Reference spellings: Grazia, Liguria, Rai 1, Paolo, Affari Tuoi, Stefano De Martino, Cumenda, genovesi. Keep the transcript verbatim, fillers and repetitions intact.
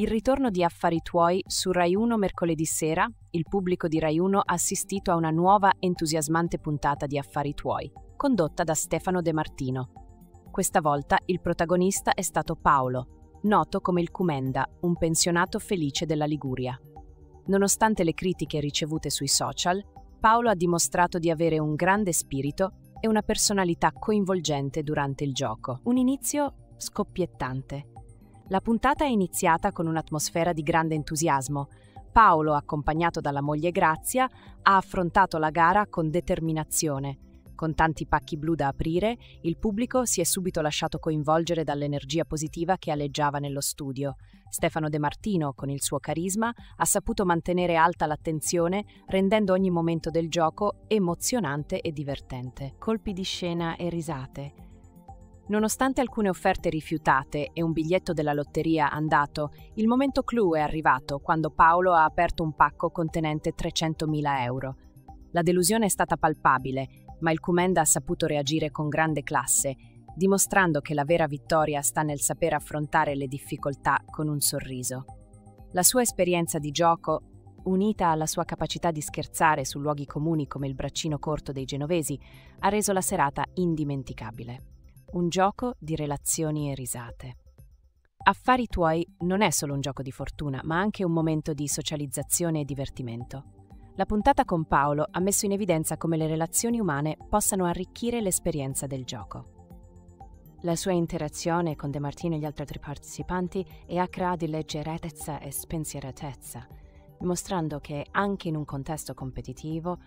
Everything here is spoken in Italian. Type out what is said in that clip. Il ritorno di Affari Tuoi su Rai uno mercoledì sera, il pubblico di Rai uno ha assistito a una nuova entusiasmante puntata di Affari Tuoi, condotta da Stefano De Martino. Questa volta il protagonista è stato Paolo, noto come il Cumenda, un pensionato felice della Liguria. Nonostante le critiche ricevute sui social, Paolo ha dimostrato di avere un grande spirito e una personalità coinvolgente durante il gioco. Un inizio scoppiettante. La puntata è iniziata con un'atmosfera di grande entusiasmo. Paolo, accompagnato dalla moglie Grazia, ha affrontato la gara con determinazione. Con tanti pacchi blu da aprire, il pubblico si è subito lasciato coinvolgere dall'energia positiva che aleggiava nello studio. Stefano De Martino, con il suo carisma, ha saputo mantenere alta l'attenzione, rendendo ogni momento del gioco emozionante e divertente. Colpi di scena e risate. Nonostante alcune offerte rifiutate e un biglietto della lotteria andato, il momento clou è arrivato quando Paolo ha aperto un pacco contenente trecentomila euro. La delusione è stata palpabile, ma il Cumenda ha saputo reagire con grande classe, dimostrando che la vera vittoria sta nel saper affrontare le difficoltà con un sorriso. La sua esperienza di gioco, unita alla sua capacità di scherzare su luoghi comuni come il braccino corto dei genovesi, ha reso la serata indimenticabile. Un gioco di relazioni e risate. Affari Tuoi non è solo un gioco di fortuna, ma anche un momento di socializzazione e divertimento. La puntata con Paolo ha messo in evidenza come le relazioni umane possano arricchire l'esperienza del gioco. La sua interazione con De Martino e gli altri partecipanti è acra di leggerezza e spensieratezza, dimostrando che anche in un contesto competitivo